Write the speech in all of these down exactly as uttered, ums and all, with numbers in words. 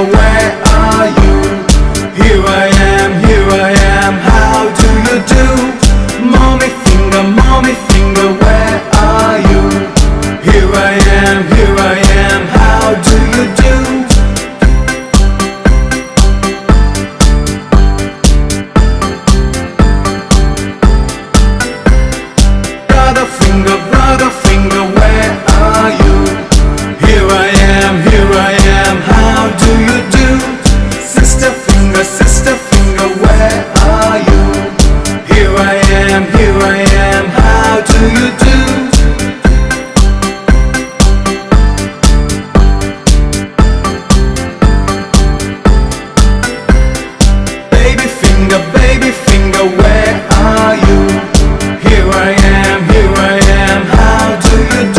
Nigga, where are you? Here I am, here I am, how do you do? Mommy finger, mommy finger, where are you? Here I am, here I am, how do you do? Brother finger, brother finger, where are you? Here I am, here I am, how do you do? Sister finger, sister finger, where are you? Here I am, here I am, how do you do? Baby finger, baby finger, where are you? Here I am, here I am, how do you do?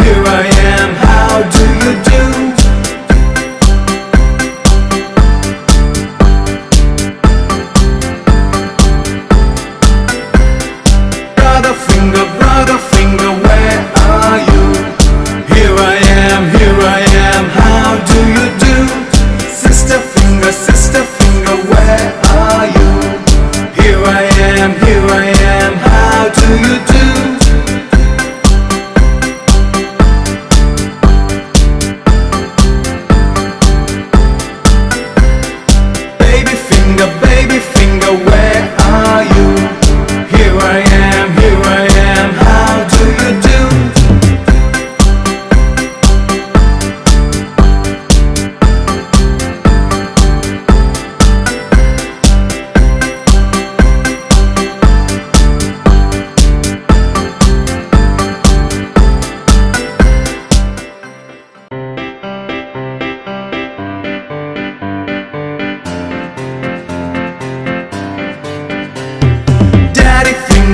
I am, how do you do? Brother finger, brother finger, where are you? Here I am, here I am, how do you do? Sister finger, sister finger, where are you? Here I am, here I am, how do you do? Baby finger, baby finger, where are you? Here I am, here I am, how do you do? Daddy finger, where are you? Here I am,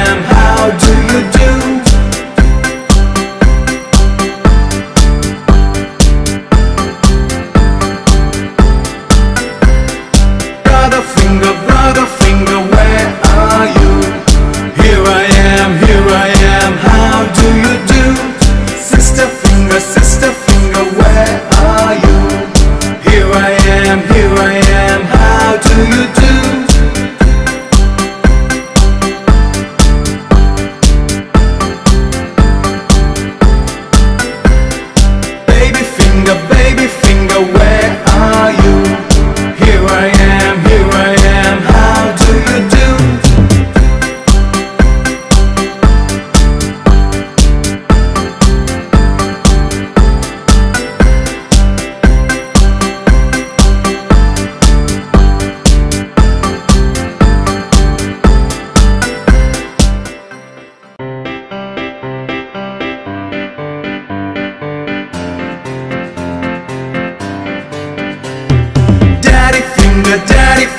am, how do you do? Brother finger, brother finger, where are you? Here I am, here I am, how do you do? Sister finger, sister finger, where are you? Here I am, here I am, how do you do? Baby finger, baby finger, where are you? Here I am, here I am, how do you do? Daddy